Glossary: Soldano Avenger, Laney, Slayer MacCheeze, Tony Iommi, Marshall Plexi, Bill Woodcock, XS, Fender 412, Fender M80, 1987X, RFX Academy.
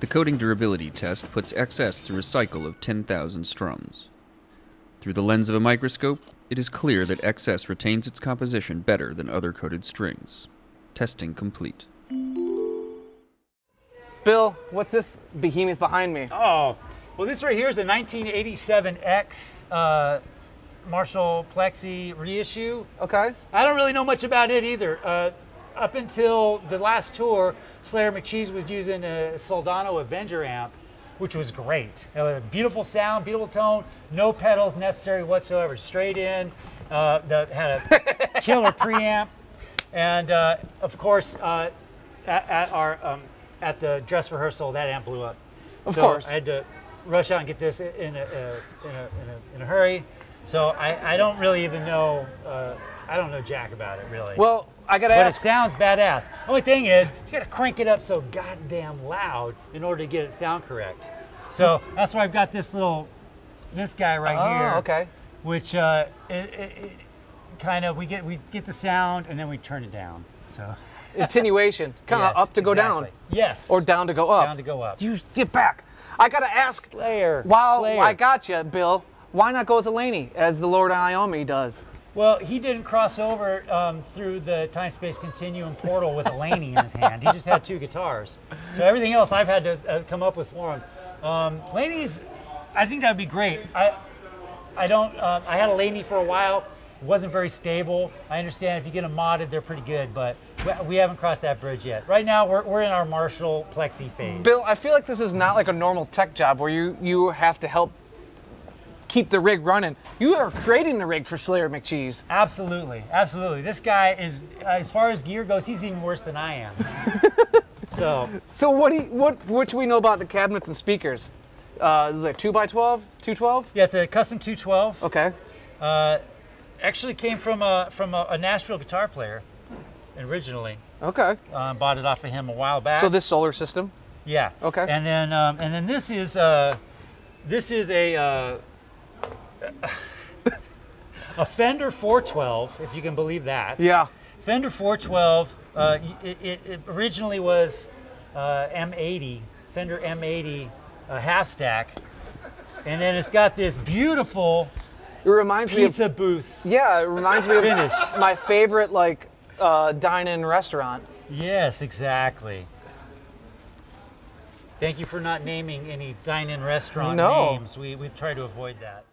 The coating durability test puts XS through a cycle of 10,000 strums. Through the lens of a microscope, it is clear that XS retains its composition better than other coated strings. Testing complete. Bill, what's this behemoth behind me? Oh, well, this right here is a 1987X Marshall Plexi reissue. Okay. I don't really know much about it either. Up until the last tour, Slayer MacCheeze was using a Soldano Avenger amp, which was great. A beautiful sound, beautiful tone, no pedals necessary whatsoever. Straight in, that had a killer preamp. And of course, at the dress rehearsal, that amp blew up. Of course. I had to rush out and get this in a hurry. So I don't really even know, I don't know jack about it really. Well, I gotta ask. But it sounds badass. Only thing is, you gotta crank it up so goddamn loud in order to get it sound correct. So that's why I've got this little, this guy right here. Oh, okay. Which kind of, we get the sound and then we turn it down, so. Attenuation, kind of up to go down. Yes. Or down to go up. Down to go up. You get back. I gotta ask. Slayer. Wow, I gotcha, Bill. Why not go with a Laney, as the Lord Iommi does? Well, he didn't cross over through the time-space continuum portal with a Laney in his hand. He just had two guitars. So everything else I've had to come up with for him. Laney's, I think that'd be great. I had a Laney for a while. It wasn't very stable. I understand if you get them modded, they're pretty good, but we haven't crossed that bridge yet. Right now, we're in our Marshall Plexi phase. Bill, I feel like this is not like a normal tech job where you have to help keep the rig running. You are creating the rig for Slayer MacCheeze. Absolutely, absolutely. This guy is, as far as gear goes, he's even worse than I am. So what do we know about the cabinets and speakers? Is it a 2x12, 212? Yeah, it's a custom 212. Okay. Actually came from a Nashville guitar player, originally. Okay. Bought it off of him a while back. So this solar system. Yeah. Okay. And then this is a Fender 412, if you can believe that. Yeah. Fender 412. It originally was M80, Fender M80 half stack, and then it's got this beautiful. It reminds me of pizza booth. Yeah, it reminds me of my favorite like dine-in restaurant. Yes, exactly. Thank you for not naming any dine-in restaurant names. We try to avoid that.